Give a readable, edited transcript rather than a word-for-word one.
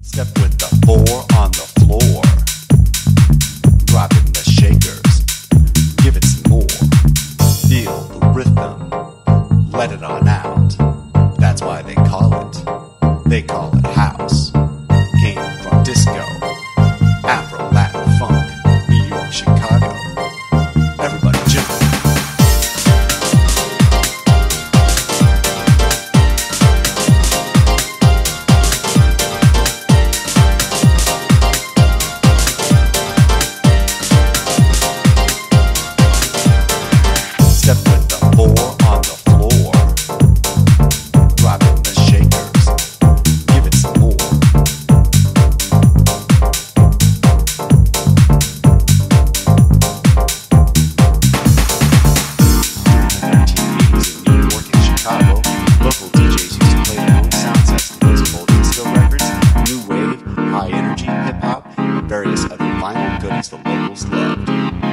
Step with the 4 on the floor. Drop in the shakers. Give it some more. Feel the rhythm. Let it on out. That's why they call it. They call it house. Came from disco, Afro, Latin, funk, New York, Chicago. Everybody jump. Various other vinyl goodies the locals loved.